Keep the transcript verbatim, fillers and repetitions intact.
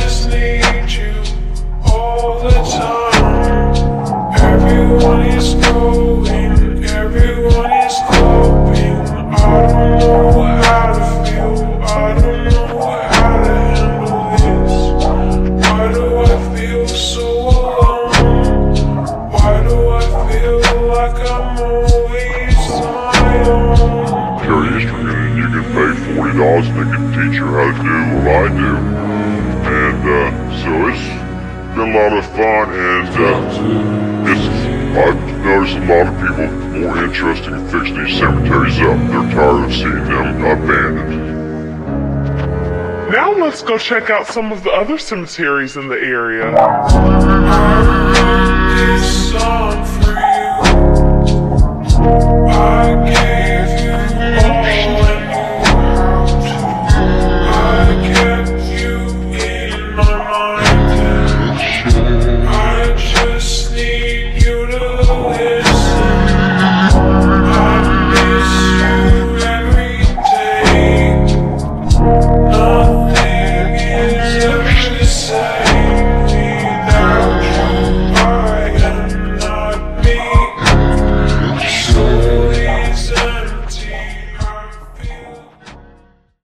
just need you all the time. Everyone is going, everyone is coping. I don't know how to feel, I don't know how to handle this. Why do I feel so alone? Why do I feel like I'm always on my own? Curious for me. You can pay forty dollars and they can teach you how to do what I do. And uh, so it's been a lot of fun, and uh, it's, I've noticed a lot of people more interested in fixing these cemeteries up. They're tired of seeing them abandoned. Now let's go check out some of the other cemeteries in the area. I